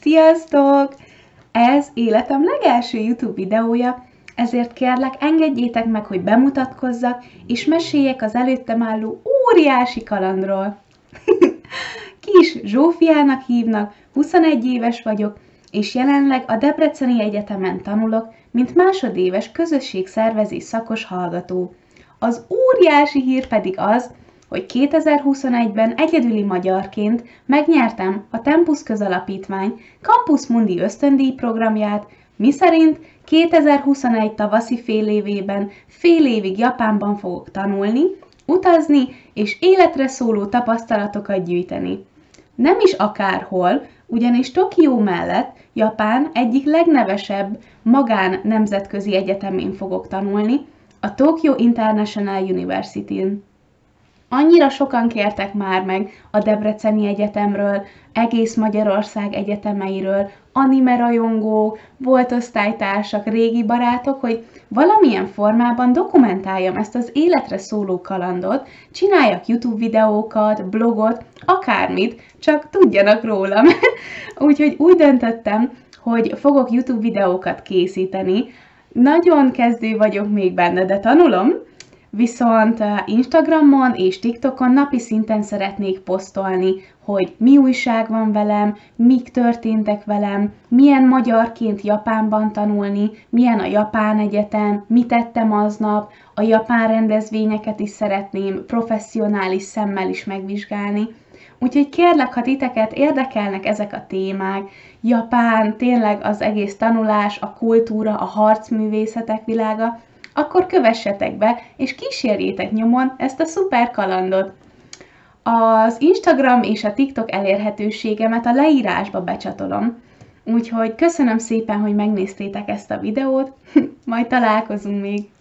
Sziasztok! Ez életem legelső YouTube videója, ezért kérlek, engedjétek meg, hogy bemutatkozzak, és meséljek az előttem álló óriási kalandról. Kis Zsófiának hívnak, 21 éves vagyok, és jelenleg a Debreceni Egyetemen tanulok, mint másodéves közösségszervezés szakos hallgató. Az óriási hír pedig az, hogy 2021-ben egyedüli magyarként megnyertem a Tempusz Közalapítvány Campus Mundi ösztöndíj programját, miszerint 2021 tavaszi félévében fél évig Japánban fogok tanulni, utazni és életre szóló tapasztalatokat gyűjteni. Nem is akárhol, ugyanis Tokyo mellett Japán egyik legnevesebb magán nemzetközi egyetemén fogok tanulni, a Tokyo International University-n. Annyira sokan kértek már meg a Debreceni Egyetemről, egész Magyarország egyetemeiről, anime rajongók, volt osztálytársak, régi barátok, hogy valamilyen formában dokumentáljam ezt az életre szóló kalandot, csináljak YouTube videókat, blogot, akármit, csak tudjanak rólam. Úgyhogy úgy döntöttem, hogy fogok YouTube videókat készíteni. Nagyon kezdő vagyok még benne, de tanulom. Viszont Instagramon és TikTokon napi szinten szeretnék posztolni, hogy mi újság van velem, mik történtek velem, milyen magyarként Japánban tanulni, milyen a Japán Egyetem, mit tettem aznap, a japán rendezvényeket is szeretném professzionális szemmel is megvizsgálni. Úgyhogy kérlek, ha titeket érdekelnek ezek a témák, Japán, tényleg az egész tanulás, a kultúra, a harcművészetek világa, akkor kövessetek be, és kísérjétek nyomon ezt a szuper kalandot. Az Instagram és a TikTok elérhetőségemet a leírásba becsatolom, úgyhogy köszönöm szépen, hogy megnéztétek ezt a videót, majd találkozunk még!